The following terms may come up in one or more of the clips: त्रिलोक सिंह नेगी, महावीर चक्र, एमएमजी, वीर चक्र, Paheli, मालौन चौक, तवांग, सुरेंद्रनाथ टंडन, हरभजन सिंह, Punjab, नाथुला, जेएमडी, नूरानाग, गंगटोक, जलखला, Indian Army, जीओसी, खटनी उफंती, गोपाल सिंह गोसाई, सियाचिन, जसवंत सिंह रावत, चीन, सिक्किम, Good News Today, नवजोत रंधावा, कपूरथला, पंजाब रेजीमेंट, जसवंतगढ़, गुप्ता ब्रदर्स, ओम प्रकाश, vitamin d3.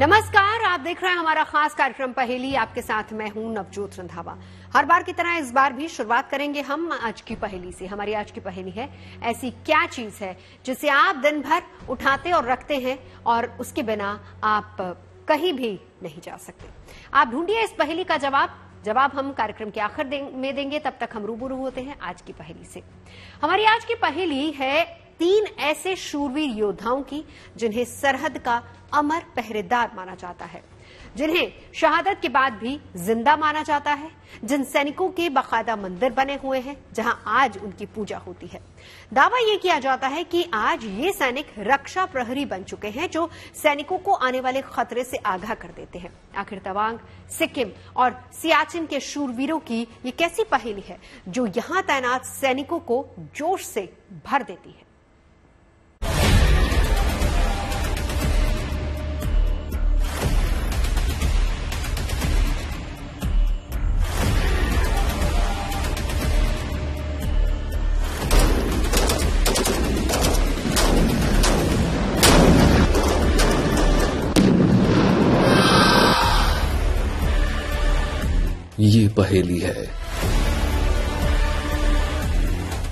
नमस्कार, आप देख रहे हैं हमारा खास कार्यक्रम पहेली। आपके साथ मैं हूं नवजोत रंधावा। हर बार की तरह इस बार भी शुरुआत करेंगे हम आज की पहेली से। हमारी आज की पहेली है, ऐसी क्या चीज है जिसे आप दिन भर उठाते और रखते हैं और उसके बिना आप कहीं भी नहीं जा सकते। आप ढूंढिए इस पहेली का जवाब हम कार्यक्रम के आखिर में देंगे। तब तक हम रूबरू होते हैं आज की पहेली से। हमारी आज की पहेली है 3 ऐसे शूरवीर योद्धाओं की जिन्हें सरहद का अमर पहरेदार माना जाता है, जिन्हें शहादत के बाद भी जिंदा माना जाता है, जिन सैनिकों के बाकायदा मंदिर बने हुए हैं जहां आज उनकी पूजा होती है। दावा यह किया जाता है कि आज ये सैनिक रक्षा प्रहरी बन चुके हैं जो सैनिकों को आने वाले खतरे से आगाह कर देते हैं। आखिर तवांग, सिक्किम और सियाचिन के शूरवीरों की ये कैसी पहेली है जो यहां तैनात सैनिकों को जोश से भर देती है। ये पहेली है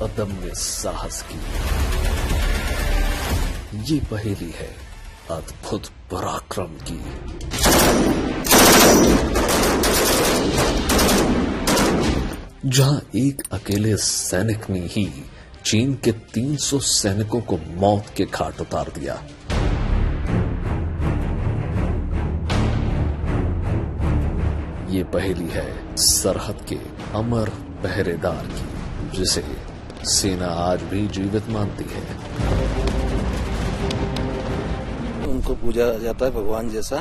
अदम्य साहस की, ये पहेली है अद्भुत पराक्रम की। जहां एक अकेले सैनिक ने ही चीन के 300 सैनिकों को मौत के घाट उतार दिया। ये पहेली है सरहद के अमर पहरेदार की, जिसे सेना आज भी जीवित मानती है। उनको पूजा जाता है भगवान जैसा।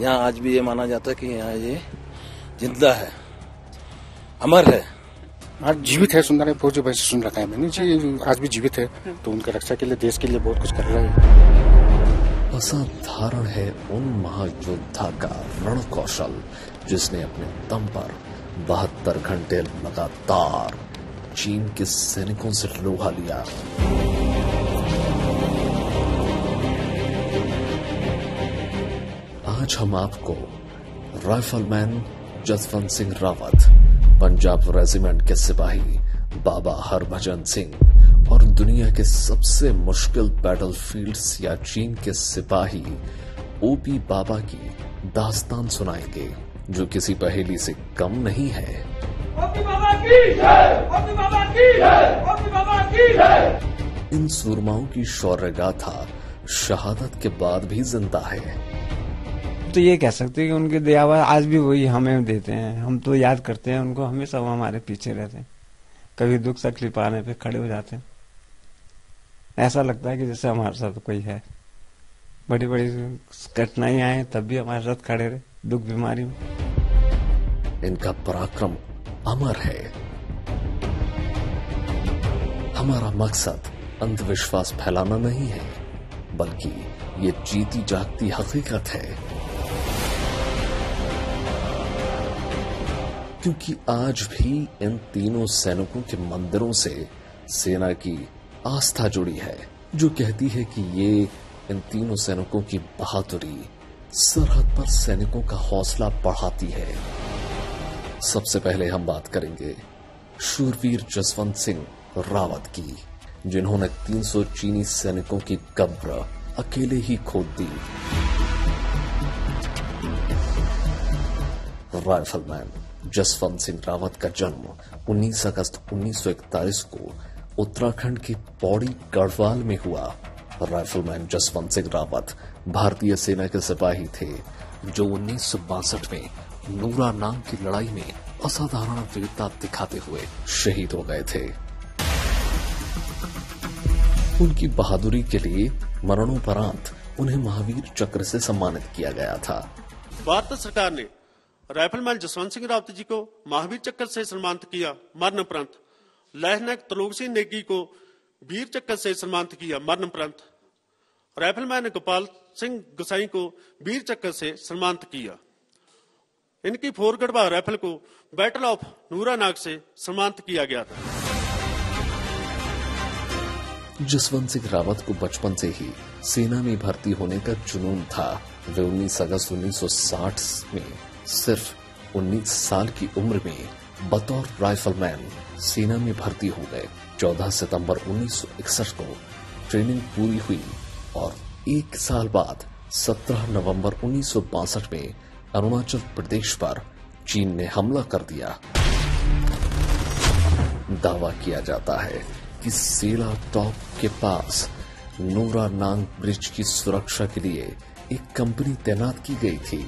यहाँ आज भी ये माना जाता है कि यहाँ ये जिंदा है, अमर है, आज जीवित है। सुंदर है, जो वैसे सुन रखा है मैंने जी, आज भी जीवित है तो उनका रक्षा के लिए देश के लिए बहुत कुछ कर रहा है। असाधारण है उन महायोद्धा का रण कौशल जिसने अपने दम पर 72 घंटे लगातार चीन के सैनिकों से लोहा लिया। आज हम आपको राइफलमैन जसवंत सिंह रावत, पंजाब रेजिमेंट के सिपाही बाबा हरभजन सिंह और दुनिया के सबसे मुश्किल बैटलफील्ड सियाचिन के सिपाही ओपी बाबा की दास्तान सुनाएंगे, जो किसी पहेली से कम नहीं है। ओपी बाबा की जय, ओपी बाबा की जय, ओपी बाबा की जय। इन सूरमाओं की शौर्य गाथा शहादत के बाद भी जिंदा है। तो ये कह सकते हैं कि उनके दयावर आज भी वही हमें देते हैं। हम तो याद करते हैं उनको, हमेशा वो हमारे पीछे रहते हैं, कभी दुख तकलीफ आने पे खड़े हो जाते हैं। ऐसा लगता है कि जैसे हमारे साथ कोई है। बड़ी बड़ी कठिनाइयां आए तब भी हमारे साथ खड़े रहे, दुख बीमारी में। इनका पराक्रम अमर है। हमारा मकसद अंधविश्वास फैलाना नहीं है, बल्कि ये जीती जागती हकीकत है, क्योंकि आज भी इन तीनों सैनिकों के मंदिरों से सेना की आस्था जुड़ी है, जो कहती है कि ये इन तीनों सैनिकों की बहादुरी सरहद पर सैनिकों का हौसला बढ़ाती है। सबसे पहले हम बात करेंगे शूरवीर जसवंत सिंह रावत की, जिन्होंने 300 चीनी सैनिकों की कब्र अकेले ही खोद दी। राइफलमैन जसवंत सिंह रावत का जन्म 19 अगस्त 1941 को उत्तराखंड के पौड़ी गढ़वाल में हुआ। राइफलमैन जसवंत सिंह रावत भारतीय सेना के सिपाही थे जो 1962 में नूरा नाम की लड़ाई में असाधारण वीरता दिखाते हुए शहीद हो गए थे। उनकी बहादुरी के लिए मरणोपरांत उन्हें महावीर चक्र से सम्मानित किया गया था। भारत सरकार ने राइफलमैन जसवंत सिंह रावत जी को महावीर चक्र से सम्मानित किया, मरणोपरांत। लहना त्रिलोक सिंह नेगी को वीर चक्र से सम्मानित किया, मरणोपरांत। राइफलमैन गोपाल सिंह गोसाई को वीर चक्र से सम्मानित किया। इनकी फोर गढ़वा राइफल को बैटल ऑफ नूरानाग से सम्मानित किया गया था। जसवंत सिंह रावत को बचपन से ही सेना में भर्ती होने का जुनून था। वे 19 अगस्त 1960 में सिर्फ 19 साल की उम्र में बतौर राइफलमैन सेना में भर्ती हो गए। 14 सितंबर 1961 को ट्रेनिंग पूरी हुई और एक साल बाद 17 नवंबर 1962 में अरुणाचल प्रदेश पर चीन ने हमला कर दिया। दावा किया जाता है कि सेला टॉप के पास नोरा नांग ब्रिज की सुरक्षा के लिए एक कंपनी तैनात की गई थी।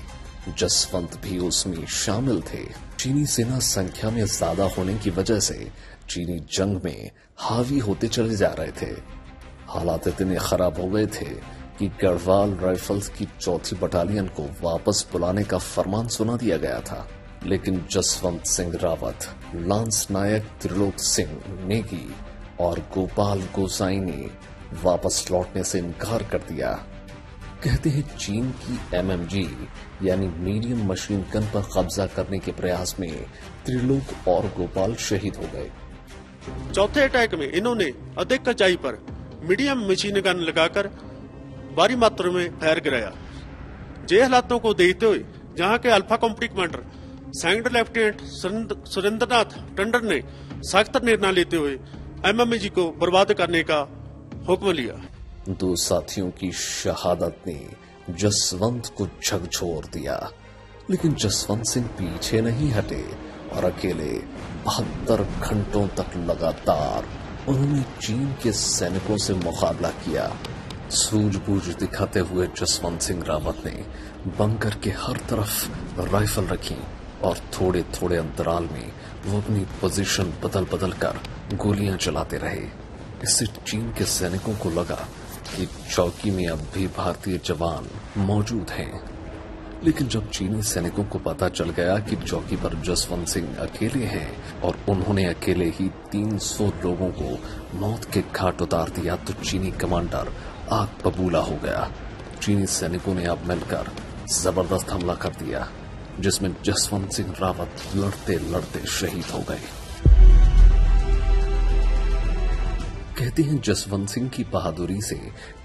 जसवंत भी उसमें शामिल थे। चीनी सेना संख्या में ज्यादा होने की वजह से चीनी जंग में हावी होते चले जा रहे थे। हालात इतने खराब हो गए थे कि गढ़वाल राइफल्स की चौथी बटालियन को वापस बुलाने का फरमान सुना दिया गया था, लेकिन जसवंत सिंह रावत, लांस नायक त्रिलोक सिंह नेगी और गोपाल गोसाई ने वापस लौटने से इनकार कर दिया। कहते हैं चीन की एमएमजी यानी मीडियम मशीन गन पर कब्जा करने के प्रयास में त्रिलोक और गोपाल शहीद हो गए। चौथे अटैक में इन्होंने अधिक कचाई पर मीडियम मशीन गन लगाकर भारी मात्रा में फायर गिराया। जे हालातों को देखते हुए जहां के alpha company commander second lieutenant सुरेंद्रनाथ टंडन ने सख्त निर्णय लेते हुए एमएमजी को बर्बाद करने का हुक्म लिया। दो साथियों की शहादत ने जसवंत को झकझोर दिया, लेकिन जसवंत सिंह पीछे नहीं हटे और अकेले 72 घंटों तक लगातार उन्होंने चीन के सैनिकों से मुकाबला किया। सूझबूझ दिखाते हुए जसवंत सिंह रावत ने बंकर के हर तरफ राइफल रखी और थोड़े थोड़े अंतराल में वो अपनी पोजीशन बदल बदल कर गोलियां चलाते रहे। इससे चीन के सैनिकों को लगा कि चौकी में अब भी भारतीय जवान मौजूद हैं। लेकिन जब चीनी सैनिकों को पता चल गया कि चौकी पर जसवंत सिंह अकेले हैं और उन्होंने अकेले ही 300 लोगों को मौत के घाट उतार दिया, तो चीनी कमांडर आग बबूला हो गया। चीनी सैनिकों ने अब मिलकर जबरदस्त हमला कर दिया, जिसमें जसवंत सिंह रावत लड़ते लड़ते शहीद हो गए। कहते हैं जसवंत सिंह की बहादुरी से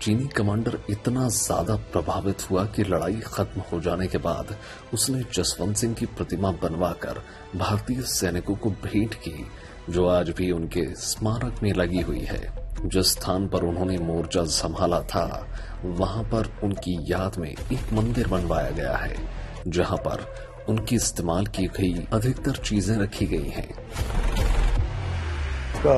चीनी कमांडर इतना ज्यादा प्रभावित हुआ कि लड़ाई खत्म हो जाने के बाद उसने जसवंत सिंह की प्रतिमा बनवाकर भारतीय सैनिकों को भेंट की, जो आज भी उनके स्मारक में लगी हुई है। जिस स्थान पर उन्होंने मोर्चा संभाला था, वहां पर उनकी याद में एक मंदिर बनवाया गया है, जहां पर उनकी इस्तेमाल की गई अधिकतर चीजें रखी गई हैं। का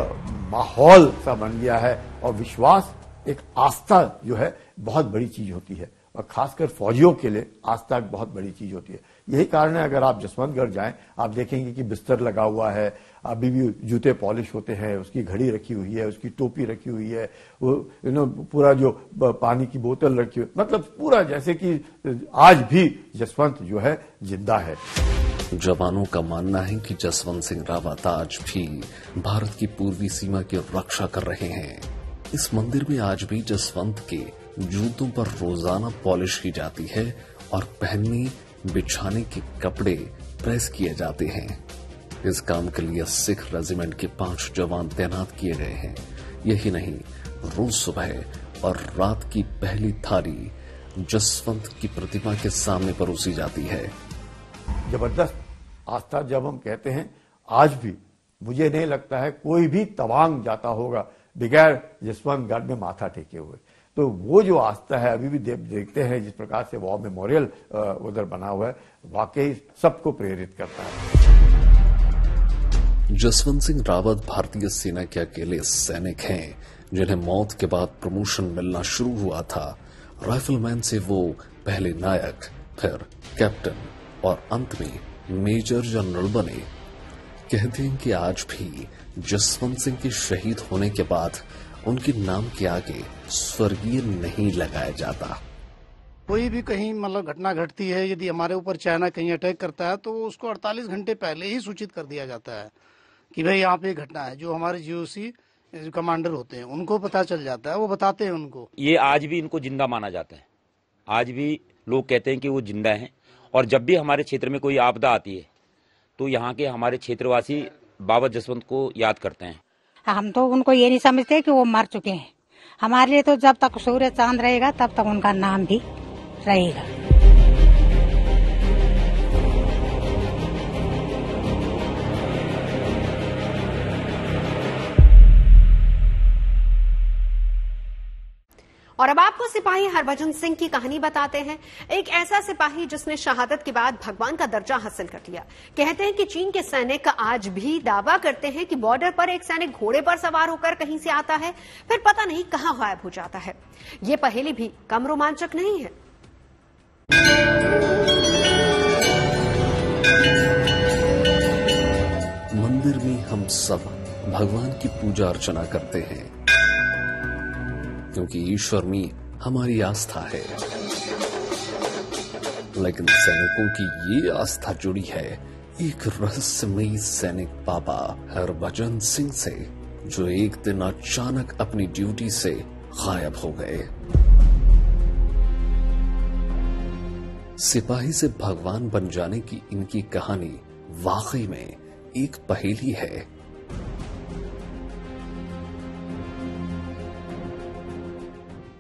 माहौल सा बन गया है और विश्वास, एक आस्था जो है बहुत बड़ी चीज होती है और खासकर फौजियों के लिए आस्था एक बहुत बड़ी चीज होती है। यही कारण है अगर आप जसवंतगढ़ जाएं, आप देखेंगे कि बिस्तर लगा हुआ है, अभी भी जूते पॉलिश होते हैं, उसकी घड़ी रखी हुई है, उसकी टोपी रखी हुई है, वो पूरा जो पानी की बोतल रखी हुई, मतलब पूरा जैसे कि आज भी जसवंत जो है जिंदा है। जवानों का मानना है कि जसवंत सिंह रावत आज भी भारत की पूर्वी सीमा की रक्षा कर रहे हैं। इस मंदिर में आज भी जसवंत के जूतों पर रोजाना पॉलिश की जाती है और पहनने बिछाने के कपड़े प्रेस किए जाते हैं। इस काम के लिए सिख रेजिमेंट के 5 जवान तैनात किए गए हैं। यही नहीं, रोज सुबह और रात की पहली थाली जसवंत की प्रतिमा के सामने परोसी जाती है। जबरदस्त आस्था जब हम कहते हैं, आज भी मुझे नहीं लगता है कोई भी तवांग जाता होगा बगैर जसवंतगढ़ में माथा टेके हुए। तो वो जो आस्था है अभी भी देखते हैं, जिस प्रकार से वॉर मेमोरियल उधर बना हुआ है, वाकई सबको प्रेरित करता है। जसवंत सिंह रावत भारतीय सेना के अकेले सैनिक हैं जिन्हें मौत के बाद प्रमोशन मिलना शुरू हुआ था। राइफलमैन से वो पहले नायक, फिर कैप्टन और अंत में मेजर जनरल बने। कहते हैं कि आज भी जसवंत सिंह के शहीद होने के बाद उनके नाम के आगे स्वर्गीय नहीं लगाया जाता। कोई भी कहीं मतलब घटना घटती है, यदि हमारे ऊपर चाइना कहीं अटैक करता है तो उसको 48 घंटे पहले ही सूचित कर दिया जाता है कि भाई यहाँ पे एक घटना है। जो हमारे जीओसी कमांडर होते हैं उनको पता चल जाता है, वो बताते हैं उनको। ये आज भी इनको जिंदा माना जाता है, आज भी लोग कहते हैं कि वो जिंदा है। और जब भी हमारे क्षेत्र में कोई आपदा आती है तो यहाँ के हमारे क्षेत्रवासी बाबा जसवंत को याद करते हैं। हम तो उनको ये नहीं समझते कि वो मर चुके हैं। हमारे लिए तो जब तक सूर्य चांद रहेगा तब तक उनका नाम भी रहेगा। और अब आपको सिपाही हरभजन सिंह की कहानी बताते हैं। एक ऐसा सिपाही जिसने शहादत के बाद भगवान का दर्जा हासिल कर लिया। कहते हैं कि चीन के सैनिक आज भी दावा करते हैं कि बॉर्डर पर एक सैनिक घोड़े पर सवार होकर कहीं से आता है, फिर पता नहीं कहां गायब हो जाता है। ये पहेली भी कम रोमांचक नहीं है। मंदिर में हम सब भगवान की पूजा अर्चना करते हैं क्योंकि ईश्वर में हमारी आस्था है, लेकिन सैनिकों की ये आस्था जुड़ी है एक रहस्यमयी सैनिक पापा हरभजन सिंह से, जो एक दिन अचानक अपनी ड्यूटी से गायब हो गए। सिपाही से भगवान बन जाने की इनकी कहानी वाकई में एक पहेली है।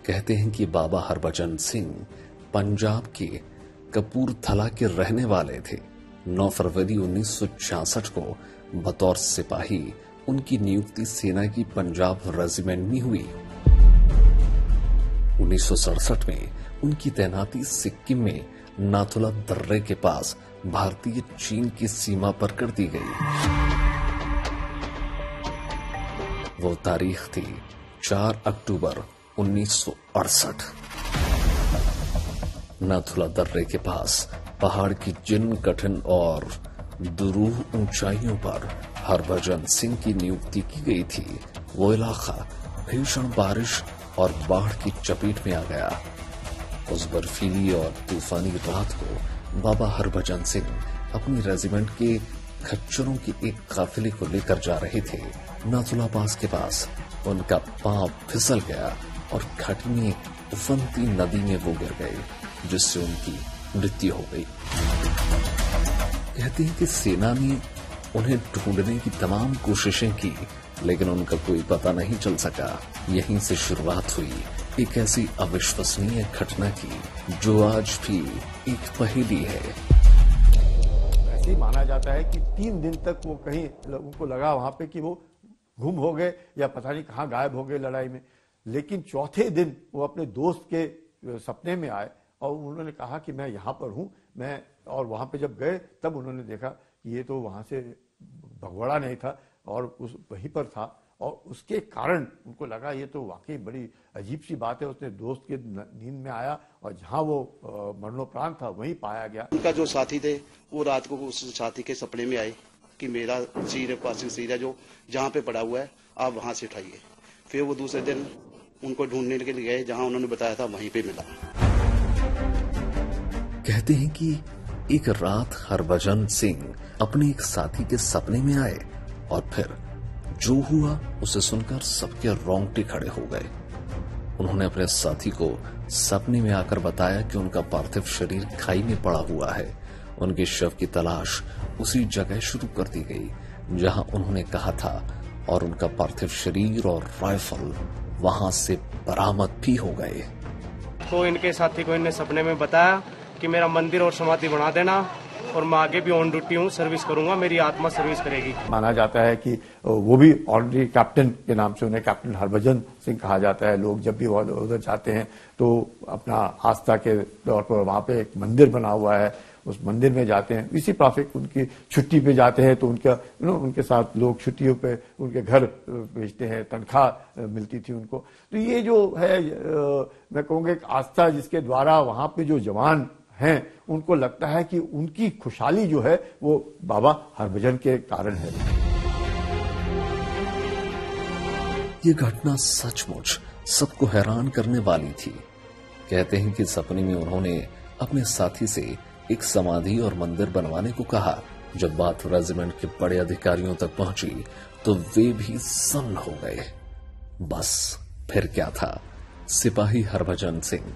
कहते हैं कि बाबा हरभजन सिंह पंजाब के कपूरथला के रहने वाले थे। 9 फरवरी 1966 को बतौर सिपाही उनकी नियुक्ति सेना की पंजाब रेजिमेंट में हुई। 1967 में उनकी तैनाती सिक्किम में नाथुला दर्रे के पास भारतीय चीन की सीमा पर कर दी गई। वो तारीख थी 4 अक्टूबर 1968। नाथुला दर्रे के पास पहाड़ की जिन कठिन और दुरूह ऊंचाइयों पर हरभजन सिंह की नियुक्ति की गई थी, वो इलाका भीषण बारिश और बाढ़ की चपेट में आ गया। उस बर्फीली और तूफानी रात को बाबा हरभजन सिंह अपनी रेजिमेंट के खच्चरों के एक काफिले को लेकर जा रहे थे। नाथुला पास के पास उनका पांव फिसल गया और खटनी उफंती नदी में वो गिर गए, जिससे उनकी मृत्यु हो गई। कहते हैं कि सेना ने उन्हें ढूंढने की तमाम कोशिशें की, लेकिन उनका कोई पता नहीं चल सका। यहीं से शुरुआत हुई एक ऐसी अविश्वसनीय घटना की, जो आज भी एक पहेली है। ऐसे माना जाता है कि 3 दिन तक वो कहीं, लोगों को लगा वहां पे कि वो गुम हो गए या पता नहीं कहाँ गायब हो गए लड़ाई में, लेकिन चौथे दिन वो अपने दोस्त के सपने में आए और उन्होंने कहा कि मैं यहाँ पर हूँ मैं, और वहाँ पे जब गए तब उन्होंने देखा कि ये तो वहाँ से भगोड़ा नहीं था और उस वहीं पर था, और उसके कारण उनको लगा ये तो वाकई बड़ी अजीब सी बात है। उसने दोस्त के नींद में आया और जहाँ वो मरणोपरांत था वहीं पाया गया। उनका जो साथी थे वो रात को उस साथी के सपने में आए कि मेरा सिर पासिंग सिर है जो जहाँ पे पड़ा हुआ है, आप वहाँ से उठाइए। फिर वो दूसरे दिन उनको ढूंढने के लिए गए, जहाँ उन्होंने बताया था वहीं पे मिला। कहते हैं कि एक रात हरभजन सिंह अपने एक साथी के सपने में आए और फिर जो हुआ उसे सुनकर सबके रोंगटे खड़े हो गए। उन्होंने अपने साथी को सपने में आकर बताया कि उनका पार्थिव शरीर खाई में पड़ा हुआ है। उनके शव की तलाश उसी जगह शुरू कर दी गई जहां उन्होंने कहा था, और उनका पार्थिव शरीर और राइफल वहां से बरामद भी हो गए। तो इनके साथी को इनने सपने में बताया कि मेरा मंदिर और समाधि बना देना, और मैं आगे भी ऑन ड्यूटी हूँ, सर्विस करूंगा, मेरी आत्मा सर्विस करेगी। माना जाता है कि वो भी ऑनरी कैप्टन के नाम से, उन्हें कैप्टन हरभजन सिंह कहा जाता है। लोग जब भी उधर जाते हैं तो अपना आस्था के तौर पर वहाँ पे एक मंदिर बना हुआ है, उस मंदिर में जाते हैं। इसी प्राफिक उनकी छुट्टी पे जाते हैं तो उनका उनके साथ लोग छुट्टियों पे उनके घर भेजते हैं, तनख्वाह मिलती थी उनको। तो ये जो है मैं कहूँगा एक आस्था, जिसके द्वारा वहाँ पे जो जवान हैं उनको लगता है कि उनकी खुशहाली जो है वो बाबा हरभजन के कारण है। ये घटना सचमुच सबको हैरान करने वाली थी। कहते हैं कि सपने में उन्होंने अपने साथी से एक समाधि और मंदिर बनवाने को कहा। जब बात रेजिमेंट के बड़े अधिकारियों तक पहुंची तो वे भी सन्न हो गए। बस फिर क्या था, सिपाही हरभजन सिंह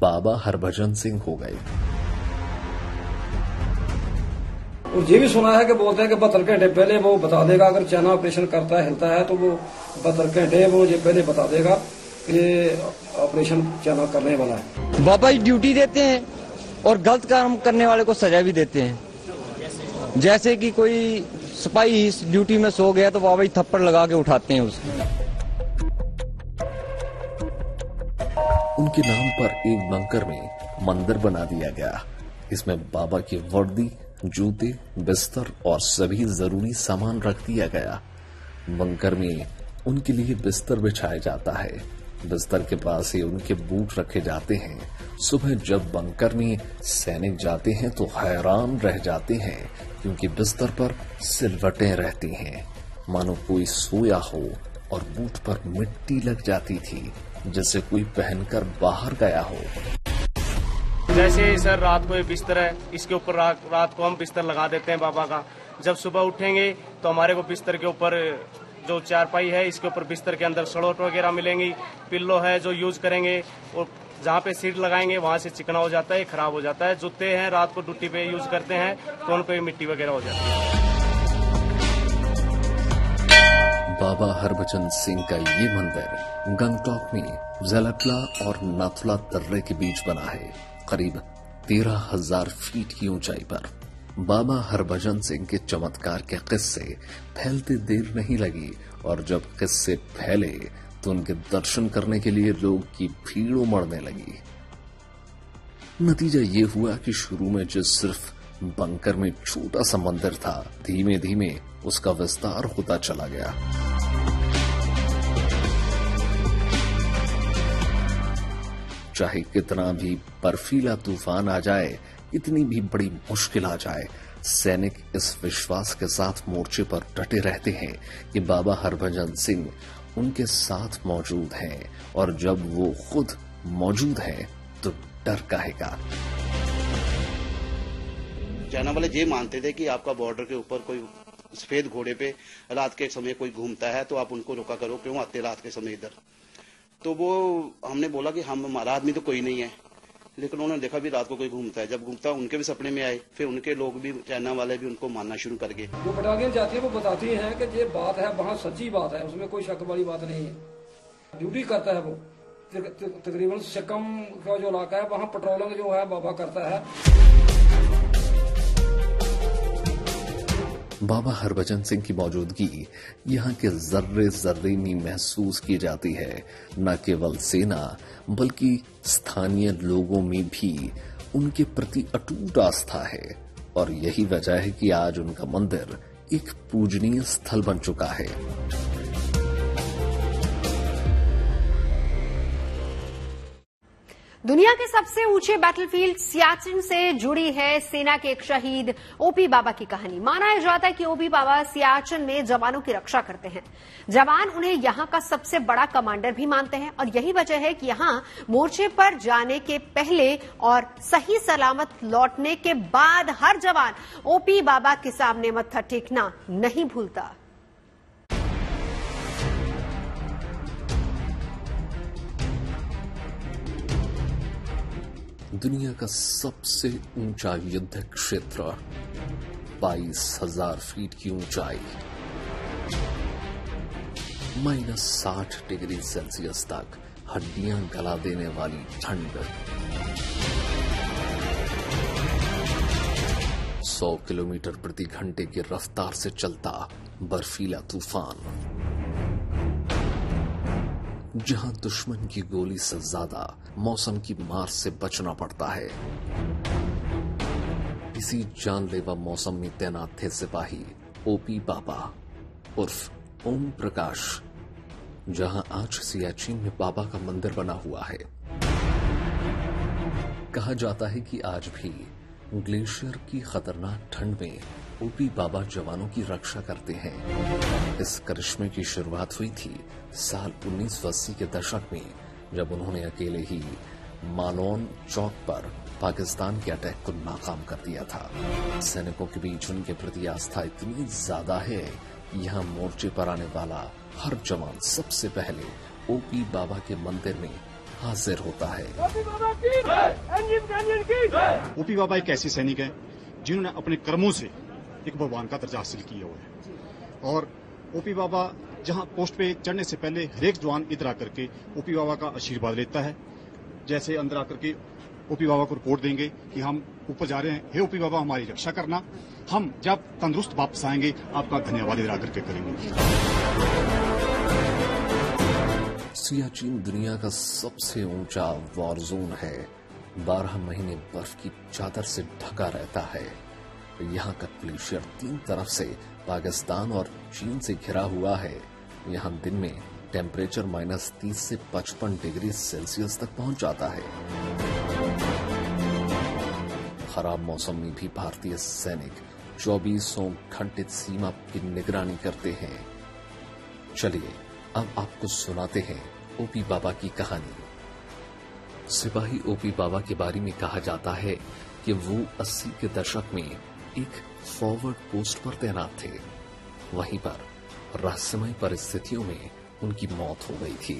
बाबा हरभजन सिंह हो गए। और ये भी सुना है कि बोलते हैं कि 72 घंटे पहले वो बता देगा, अगर चाइना ऑपरेशन करता है हिलता है तो वो 72 घंटे वो ये पहले बता देगा कि ऑपरेशन चाइना करने वाला है। बाबा ड्यूटी देते हैं और गलत काम करने वाले को सजा भी देते हैं। जैसे कि कोई सिपाही इस ड्यूटी में सो गया तो बाबा थप्पड़ लगा के उठाते हैं उसको। उनके नाम पर एक बंकर में मंदिर बना दिया गया। इसमें बाबा की वर्दी, जूते, बिस्तर और सभी जरूरी सामान रख दिया गया। बंकर में उनके लिए बिस्तर बिछाया जाता है। बिस्तर के पास ही उनके बूट रखे जाते हैं। सुबह जब बंकर में सैनिक जाते हैं तो हैरान रह जाते हैं, क्योंकि बिस्तर पर सिलवटें रहती हैं, मानो कोई सोया हो, और बूट पर मिट्टी लग जाती थी जैसे कोई पहनकर बाहर गया हो। जैसे सर रात को ये बिस्तर है, इसके ऊपर रात को हम बिस्तर लगा देते हैं बाबा का। जब सुबह उठेंगे तो हमारे को बिस्तर के ऊपर जो चारपाई है, इसके ऊपर बिस्तर के अंदर सड़ोट वगैरह मिलेंगी, पिल्लो है जो यूज करेंगे, और जहाँ पे सीट लगाएंगे वहाँ से चिकना हो जाता है, खराब हो जाता है। जूते हैं रात को ड्यूटी पे यूज करते हैं तो उन पे मिट्टी वगैरह हो जाती है। बाबा हरभजन सिंह का ये मंदिर गंगटोक में जलखला और नाथुला दर्रे के बीच बना है, करीब 13,000 फीट की ऊंचाई पर। बाबा हरभजन सिंह के चमत्कार के किस्से फैलते देर नहीं लगी, और जब किस्से फैले तो उनके दर्शन करने के लिए लोग की भीड़ उमड़ने लगी। नतीजा ये हुआ कि शुरू में जो सिर्फ बंकर में छोटा सा मंदिर था, धीमे धीमे उसका विस्तार होता चला गया। चाहे कितना भी बर्फीला तूफान आ जाए, इतनी भी बड़ी मुश्किल आ जाए, सैनिक इस विश्वास के साथ मोर्चे पर डटे रहते हैं कि बाबा हरभजन सिंह उनके साथ मौजूद हैं, और जब वो खुद मौजूद हैं तो डर काहेगा। जाना वाले ये मानते थे कि आपका बॉर्डर के ऊपर कोई सफेद घोड़े पे रात के समय कोई घूमता है तो आप उनको रोका करो, क्यों आते रात के समय इधर। तो वो हमने बोला कि हम हमारा आदमी तो कोई नहीं है, लेकिन उन्होंने देखा भी रात को कोई घूमता है। जब घूमता उनके भी सपने में आए, फिर उनके लोग भी, चाइना वाले भी उनको मानना शुरू कर गए। वो बटालियन जाती है, वो बताती है कि ये बात है, वहाँ सच्ची बात है, उसमें कोई शक वाली बात नहीं है। ड्यूटी करता है वो तकरीबन सिक्किम का जो इलाका है, वहाँ पेट्रोलिंग जो है बाबा करता है। बाबा हरभजन सिंह की मौजूदगी यहाँ के जर्रे जर्रे में महसूस की जाती है। न केवल सेना बल्कि स्थानीय लोगों में भी उनके प्रति अटूट आस्था है, और यही वजह है कि आज उनका मंदिर एक पूजनीय स्थल बन चुका है। दुनिया के सबसे ऊंचे बैटलफील्ड सियाचिन से जुड़ी है सेना के एक शहीद ओपी बाबा की कहानी। माना जाता है कि ओपी बाबा सियाचिन में जवानों की रक्षा करते हैं। जवान उन्हें यहां का सबसे बड़ा कमांडर भी मानते हैं, और यही वजह है कि यहां मोर्चे पर जाने के पहले और सही सलामत लौटने के बाद हर जवान ओपी बाबा के सामने मत्था टेकना नहीं भूलता। दुनिया का सबसे ऊंचा युद्ध क्षेत्र, 22,000 फीट की ऊंचाई, -60 डिग्री सेल्सियस तक हड्डियां गला देने वाली ठंड, 100 किलोमीटर प्रति घंटे की रफ्तार से चलता बर्फीला तूफान, जहां दुश्मन की गोली से ज्यादा मौसम की मार से बचना पड़ता है। इसी जानलेवा मौसम में तैनात थे सिपाही ओपी बाबा उर्फ ओम प्रकाश, जहां आज सियाचिन में बाबा का मंदिर बना हुआ है। कहा जाता है कि आज भी ग्लेशियर की खतरनाक ठंड में ओपी बाबा जवानों की रक्षा करते हैं। इस करिश्मे की शुरुआत हुई थी साल 1980 के दशक में, जब उन्होंने अकेले ही मालौन चौक पर पाकिस्तान के अटैक को नाकाम कर दिया था। सैनिकों के बीच उनके प्रति आस्था इतनी ज्यादा है, यहाँ मोर्चे पर आने वाला हर जवान सबसे पहले ओपी बाबा के मंदिर में हाजिर होता है। ओपी बाबा एक ऐसे सैनिक है जिन्होंने अपने कर्मों से एक भगवान का दर्जा हासिल किया हुआ है, और ओपी बाबा जहां पोस्ट पे चढ़ने से पहले हरेक जवान इधर आकर के ओपी बाबा का आशीर्वाद लेता है। जैसे अंदर आकर के ओपी बाबा को रिपोर्ट देंगे कि हम ऊपर जा रहे हैं, हे ओपी बाबा हमारी रक्षा करना, हम जब तंदुरुस्त वापस आएंगे आपका धन्यवाद इधर आकर के करेंगे। सियाचिन दुनिया का सबसे ऊंचा वॉर जोन है। 12 महीने बर्फ की चादर से ढका रहता है। यहाँ का ग्लेशियर 3 तरफ से पाकिस्तान और चीन से घिरा हुआ है। यहाँ दिन में टेम्परेचर -30 से 55 डिग्री सेल्सियस तक पहुंच जाता है। खराब मौसम में भी भारतीय सैनिक 24 घंटे सीमा की निगरानी करते हैं। चलिए अब आपको सुनाते हैं ओपी बाबा की कहानी। सिपाही ओपी बाबा के बारे में कहा जाता है कि वो 80 के दशक में एक फॉरवर्ड पोस्ट पर तैनात थे। वहीं पर रहस्यमय परिस्थितियों में उनकी मौत हो गई थी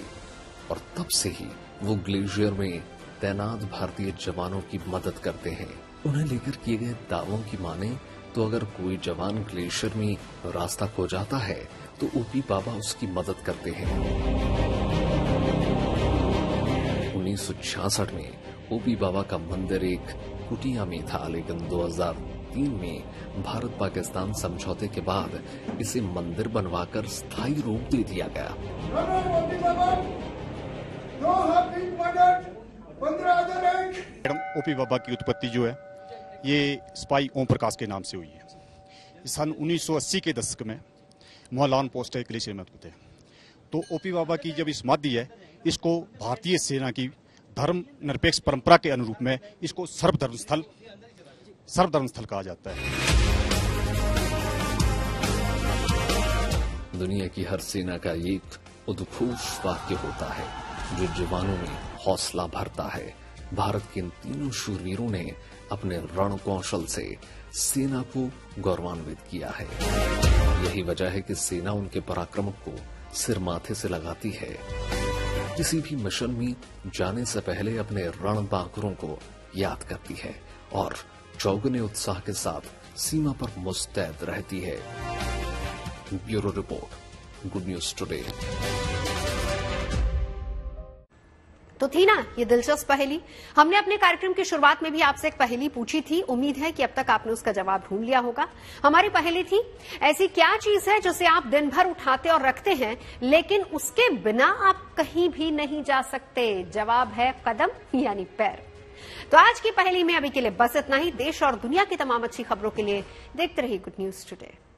और तब से ही वो ग्लेशियर में तैनात भारतीय जवानों की मदद करते हैं। उन्हें लेकर किए गए दावों की माने तो अगर कोई जवान ग्लेशियर में रास्ता खो जाता है तो ओपी बाबा उसकी मदद करते हैं। 1966 में ओपी बाबा का मंदिर एक कुटिया में था, लेकिन 2003 में भारत पाकिस्तान समझौते के बाद इसे मंदिर बनवाकर स्थायी रूप दे दिया गया। मैडम, ओपी बाबा की उत्पत्ति जो है ये स्पाई ओम प्रकाश के नाम से हुई है। सन 1980 के दशक में मालौन पोस्ट है ग्लेशियर में होते हैं, तो ओपी बाबा की जब समाधि है इसको भारतीय सेना की धर्म निरपेक्ष परंपरा के अनुरूप में इसको सर्वधर्म स्थल कहा जाता है। दुनिया की हर सेना का एक उद्घोष वाक्य होता है जो जवानों में हौसला भरता है। भारत के इन तीनों शूरवीरों ने अपने रण कौशल से सेना को गौरवान्वित किया है। यही वजह है कि सेना उनके पराक्रम को सिर माथे से लगाती है। किसी भी मिशन में जाने से पहले अपने रणबांकुरों को याद करती है और चौगने उत्साह के साथ सीमा पर मुस्तैद रहती है। Bureau report, good news today. तो थी ना ये दिलचस्प पहेली। हमने अपने कार्यक्रम की शुरुआत में भी आपसे एक पहेली पूछी थी। उम्मीद है कि अब तक आपने उसका जवाब ढूंढ लिया होगा। हमारी पहेली थी, ऐसी क्या चीज है जिसे आप दिन भर उठाते और रखते हैं लेकिन उसके बिना आप कहीं भी नहीं जा सकते? जवाब है कदम यानी पैर। तो आज की पहेली में अभी के लिए बस इतना ही। देश और दुनिया की तमाम अच्छी खबरों के लिए देखते रहिए गुड न्यूज टुडे।